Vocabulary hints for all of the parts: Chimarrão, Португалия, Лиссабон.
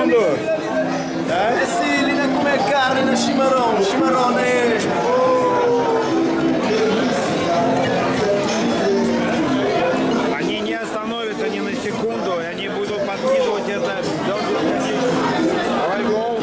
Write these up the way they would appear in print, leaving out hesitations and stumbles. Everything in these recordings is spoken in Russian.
mundo. Tá? É Sicília, não comer carne, não chimarrão, chimarrones. Они не остановятся ни на секунду, и они будут подкидывать это. Давай гол.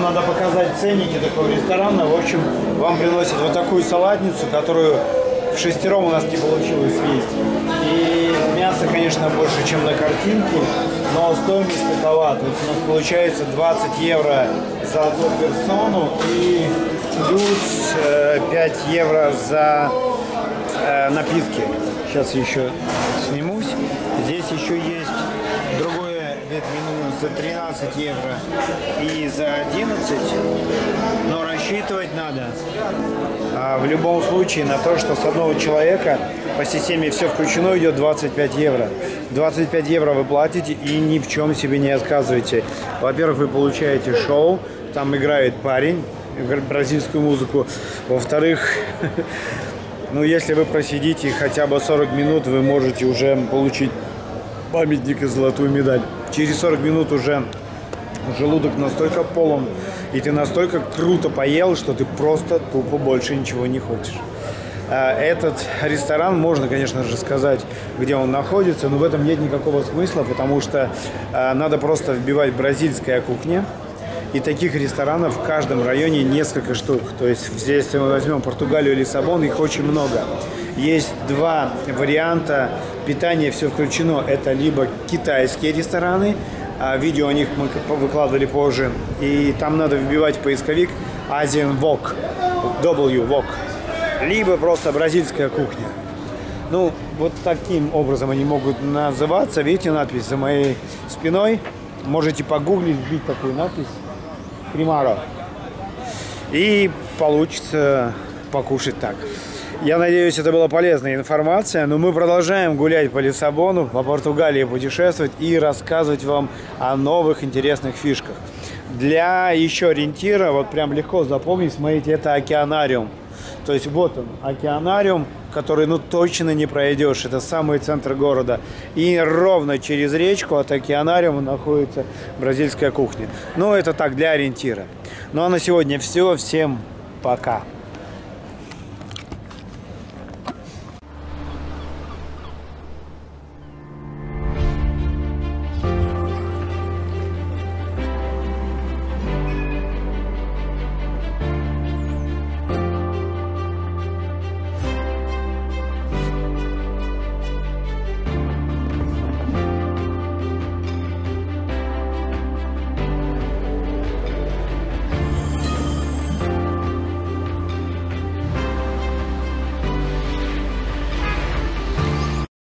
Надо показать ценники такого ресторана. В общем, вам приносят вот такую салатницу, которую в шестером у нас не получилось съесть. И мясо, конечно, больше, чем на картинке, но стоимость такова. То есть у нас получается 20 евро за одну персону и плюс 5 евро за напитки. Сейчас еще снимусь. Здесь еще есть другой меню за 13 евро и за 11, но рассчитывать надо в любом случае на то, что с одного человека по системе все включено идет 25 евро. 25 евро вы платите и ни в чем себе не отказываете. Во-первых, вы получаете шоу, там играет парень, бразильскую музыку. Во-вторых, ну если вы просидите хотя бы 40 минут, вы можете уже получить памятник и золотую медаль. Через 40 минут уже желудок настолько полон, и ты настолько круто поел, что ты просто тупо больше ничего не хочешь. Этот ресторан, можно, конечно же, сказать, где он находится, но в этом нет никакого смысла, потому что надо просто вбивать «бразильская кухня». И таких ресторанов в каждом районе несколько штук. То есть здесь, если мы возьмем Португалию и Лиссабон, их очень много. Есть два варианта питания, все включено. Это либо китайские рестораны, видео о них мы выкладывали позже. И там надо вбивать в поисковик Asian Wok, W Wok. Либо просто бразильская кухня. Ну, вот таким образом они могут называться. Видите надпись за моей спиной? Можете погуглить, вбить такую надпись. Примаро. И получится покушать так. Я надеюсь, это была полезная информация. Но мы продолжаем гулять по Лиссабону, по Португалии путешествовать и рассказывать вам о новых интересных фишках. Для еще ориентира, вот прям легко запомнить, смотрите, это океанариум. То есть вот он, океанариум, который ну точно не пройдешь. Это самый центр города. И ровно через речку от океанариума находится бразильская кухня. Ну, это так, для ориентира. Ну, а на сегодня все. Всем пока.